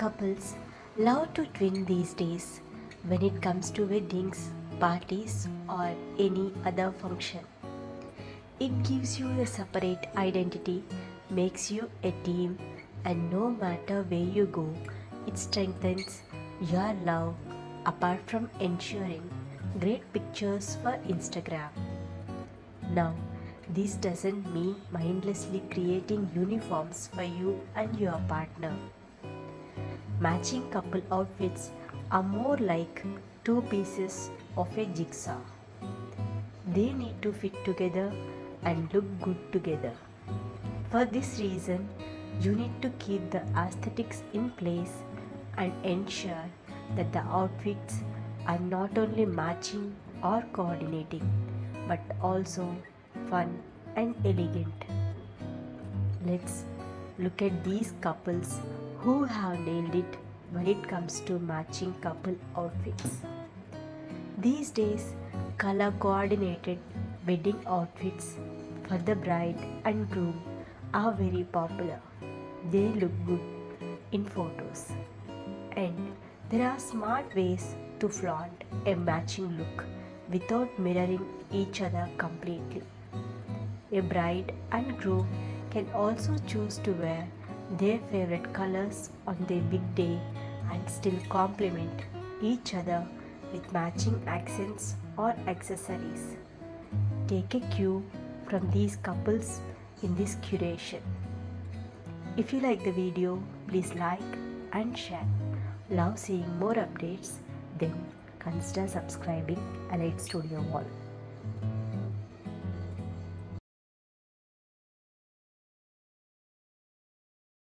Couples love to drink these days when it comes to weddings, parties or any other function. It gives you a separate identity, makes you a team, and no matter where you go, it strengthens your love apart from ensuring great pictures for Instagram. Now, this doesn't mean mindlessly creating uniforms for you and your partner. Matching couple outfits are more like two pieces of a jigsaw. They need to fit together and look good together. For this reason, you need to keep the aesthetics in place and ensure that the outfits are not only matching or coordinating, but also fun and elegant. Let's look at these couples who have nailed it when it comes to matching couple outfits. These days, color coordinated wedding outfits for the bride and groom are very popular. They look good in photos, and there are smart ways to flaunt a matching look without mirroring each other completely. A bride and groom can also choose to wear their favorite colors on their big day and still complement each other with matching accents or accessories. Take a cue from these couples in this curation. If you like the video, please like and share. Love seeing more updates, then consider subscribing Elite Studio Wall.